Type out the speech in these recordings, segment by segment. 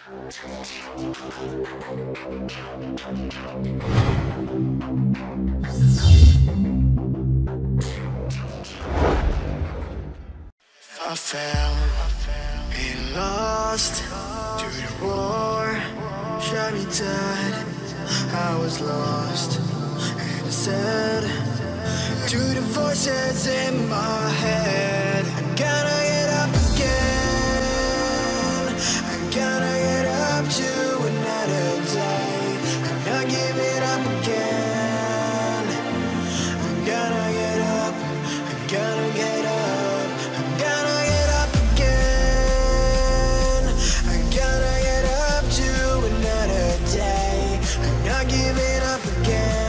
I fell and lost to the roar. Shot me dead. I was lost and sad to the voices in my head. I gotta get up again. I gotta get up to another day. I'm not giving up again. I'm gonna get up. I'm gonna get up. I'm gonna get up again. I gotta get up to another day. I'm not giving up again.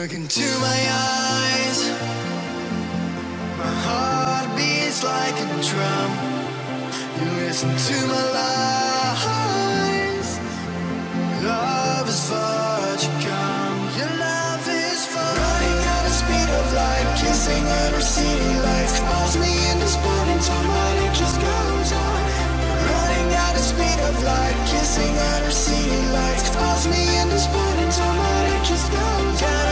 Look into my eyes. My heart beats like a drum. You listen to my lies. Love is far to come. Your love is far. Running at the speed of light, kissing every city lights. Calls me in this morning time, but it just goes on. Running at the speed of light, kissing every city lights. Calls me in this morning time, but it just goes on.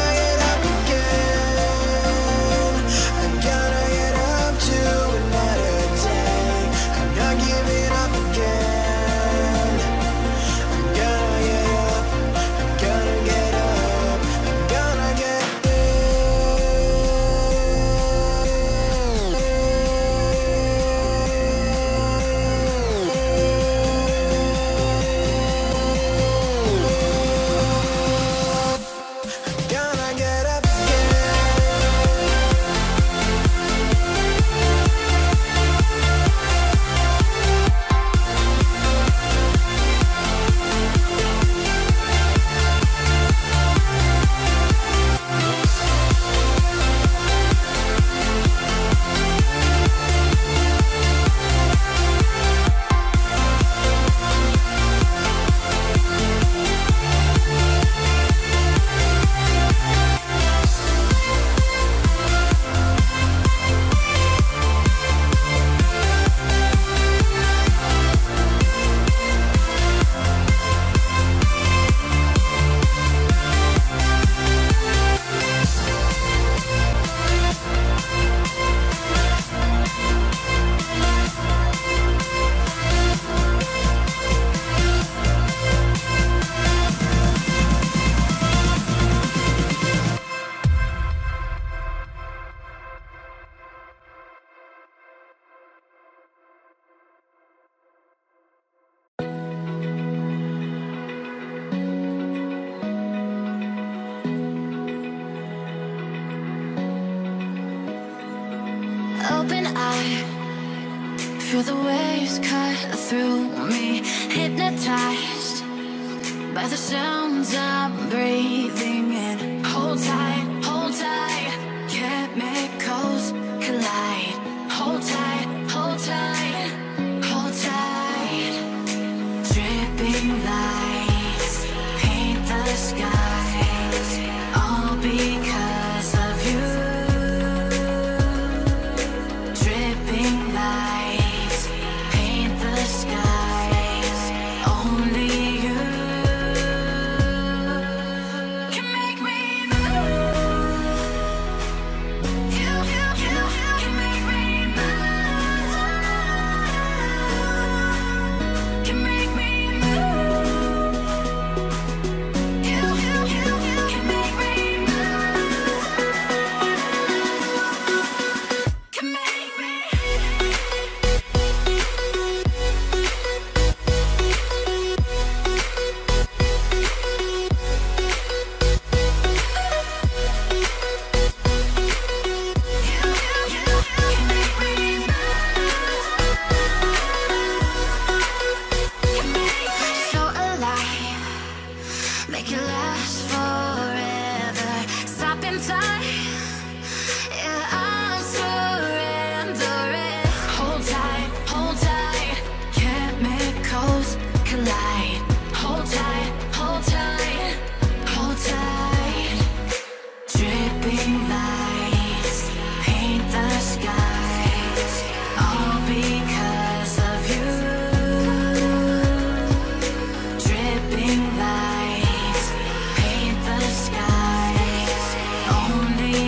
Open eye, feel the waves cut through me. Hypnotized by the sounds I'm breathing in. Hold tight, chemicals collide. Hold tight, hold tight. Dripping lights paint the skies, all because of you. make it last forever. Stop in time, yeah, I'm surrendering. Hold tight, chemicals collide. Hold tight, hold tight. Dripping lights paint the skies, all because of you. Dripping lights paint the skies, only